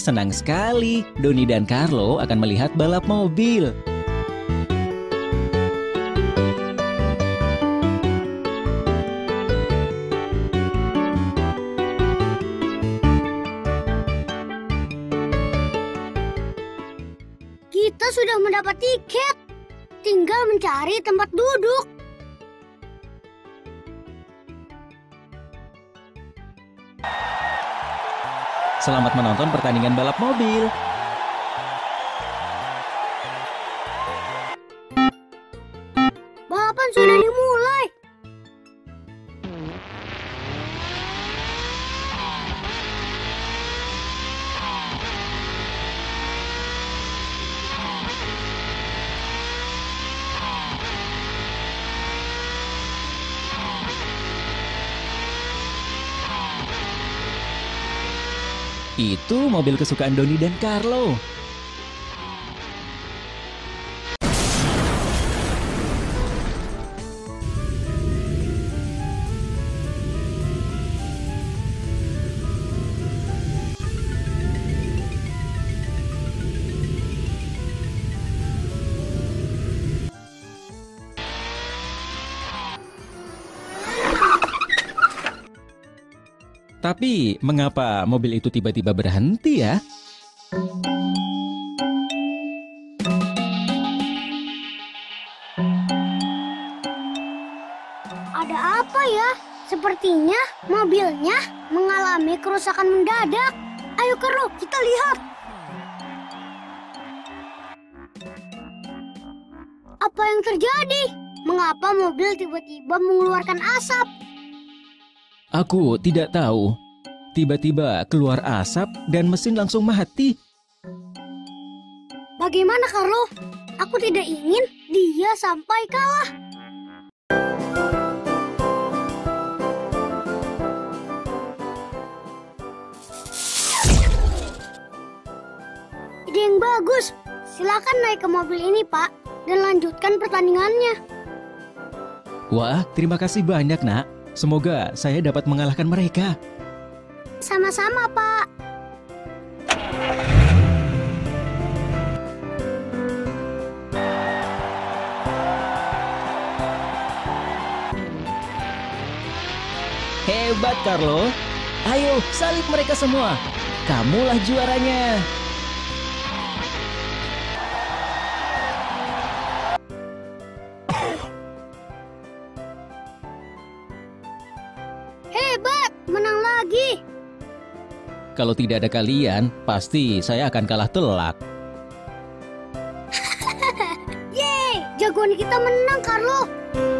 senang sekali. Doni dan Carlo akan melihat balap mobil. Kita sudah mendapat tiket. Tinggal mencari tempat duduk. Selamat menonton pertandingan balap mobil. Balapan sudah dimulai. Itu mobil kesukaan Doni dan Carlo. Tapi, mengapa mobil itu tiba-tiba berhenti ya? Ada apa ya? Sepertinya mobilnya mengalami kerusakan mendadak. Ayo Carlo, kita lihat. Apa yang terjadi? Mengapa mobil tiba-tiba mengeluarkan asap? Aku tidak tahu. Tiba-tiba keluar asap dan mesin langsung mati. Bagaimana, Carlo? Aku tidak ingin dia sampai kalah. Ide yang bagus. Silakan naik ke mobil ini, Pak, dan lanjutkan pertandingannya. Wah, terima kasih banyak, Nak. Semoga saya dapat mengalahkan mereka. Sama-sama, Pak. Hebat, Carlo. Ayo, salib mereka semua. Kamulah juaranya. Menang lagi. Kalau tidak ada kalian, pasti saya akan kalah telak. Yeay, jagoan kita menang, Carlo.